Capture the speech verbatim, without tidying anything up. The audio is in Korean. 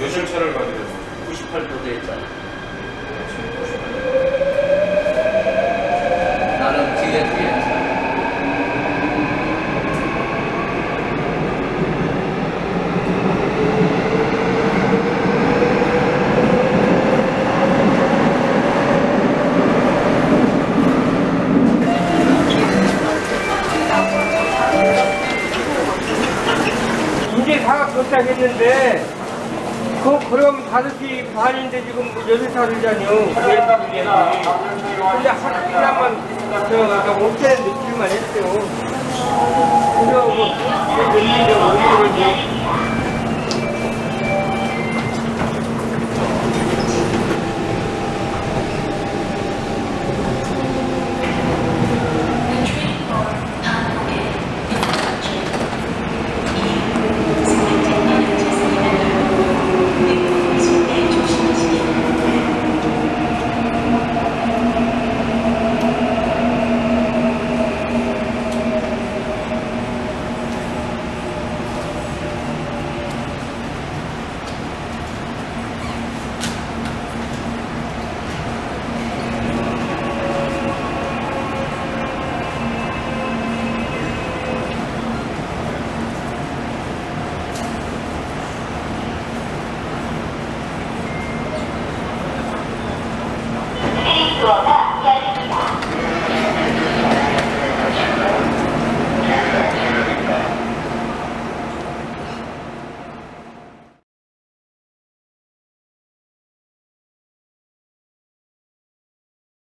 요즘 차를 가게 되면 구십팔 도대에 있잖아. 나는 뒤에 뒤에 이제 사각 도착했는데 그, 그럼 다섯 시 반인데 지금 여덟 살이잖아요. 근데 한 시간만 저, 오전에 며칠만 했어요. 그래서 뭐, 며칠에 오늘은 ¡Gracias!